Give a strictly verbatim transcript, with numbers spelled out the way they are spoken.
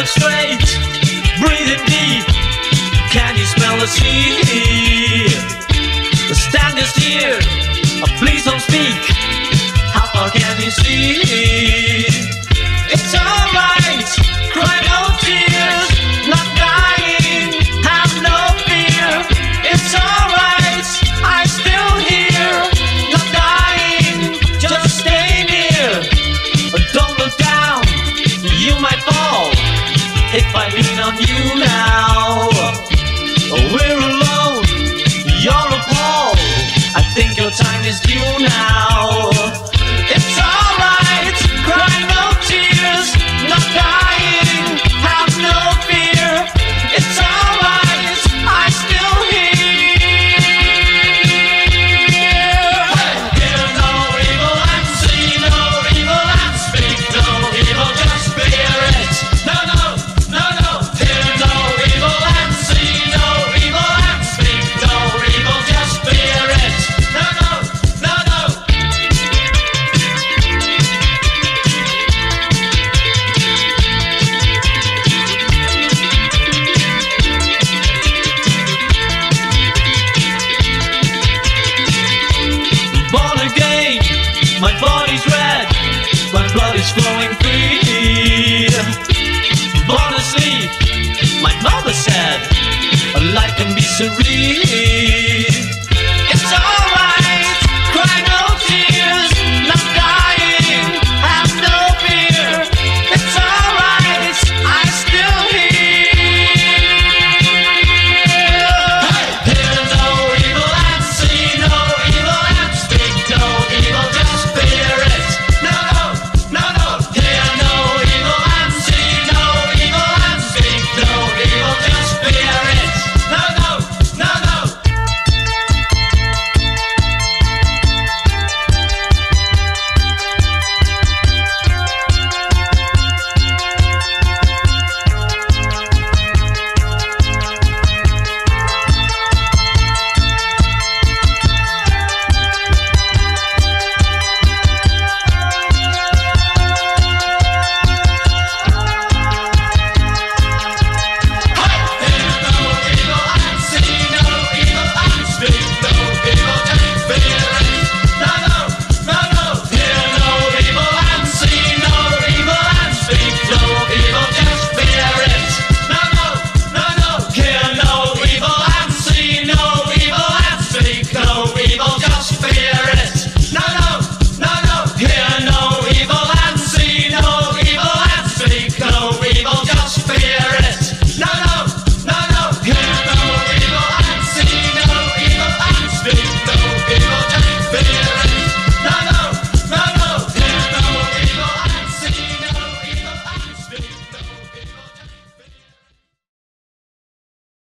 it straight, breathing deep. Can you smell the sea? The stand is here, oh, please don't speak. How far can you see? It's alright, cry no tears, not dying, have no fear. It's alright, I'm still here, not dying, just stay near. Don't look down, you might fall if I lean on you now. We're alone, you're appalled. I think your time is due now. It's alright, cry no tears, not dying, have no fear. It's alright, I'm still here. Hear no evil and see no evil and speak no evil, just fear it. No, no, no, no. Hear no evil and see no evil and speak no evil, just fear it. No, no, no, no. Born again, my body's red, my blood is flowing free. Born asleep, my mother said, life can be serene.